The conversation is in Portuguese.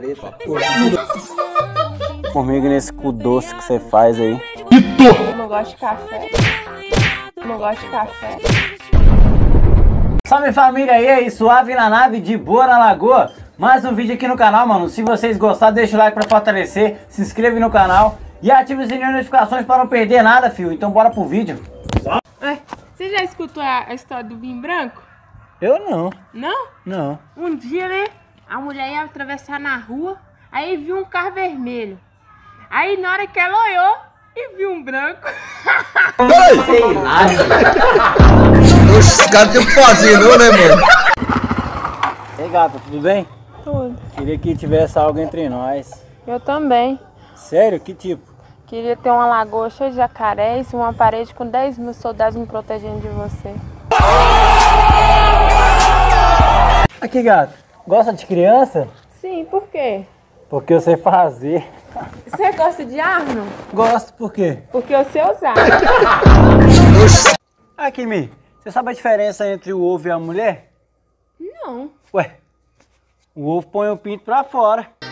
preta. Comigo nesse cu doce que você faz aí. Eu não gosto de café. Eu não gosto de café. Salve família, e aí, suave na nave, de boa na lagoa. Mais um vídeo aqui no canal, mano. Se vocês gostaram, deixa o like pra fortalecer. Se inscreve no canal e ative o sininho de notificações pra não perder nada, filho. Então bora pro vídeo. Você já escutou a história do vinho branco? Eu não. Não? Não. Um dia, né, a mulher ia atravessar na rua, aí viu um carro vermelho. Aí na hora que ela olhou e viu um branco. Sei lá. Os caras tem o que fazer, não, né, mano? Ei, gata, tudo bem? Tudo. Queria que tivesse algo entre nós. Eu também. Sério? Que tipo? Queria ter uma lagoa cheia de jacarés e uma parede com 10 mil soldados me protegendo de você. Aqui, gato. Gosta de criança? Sim, por quê? Porque eu sei fazer. Você gosta de arma? Gosto, por quê? Porque eu sei usar. Aqui, Mi. Você sabe a diferença entre o ovo e a mulher? Não. Ué, o ovo põe o pinto pra fora.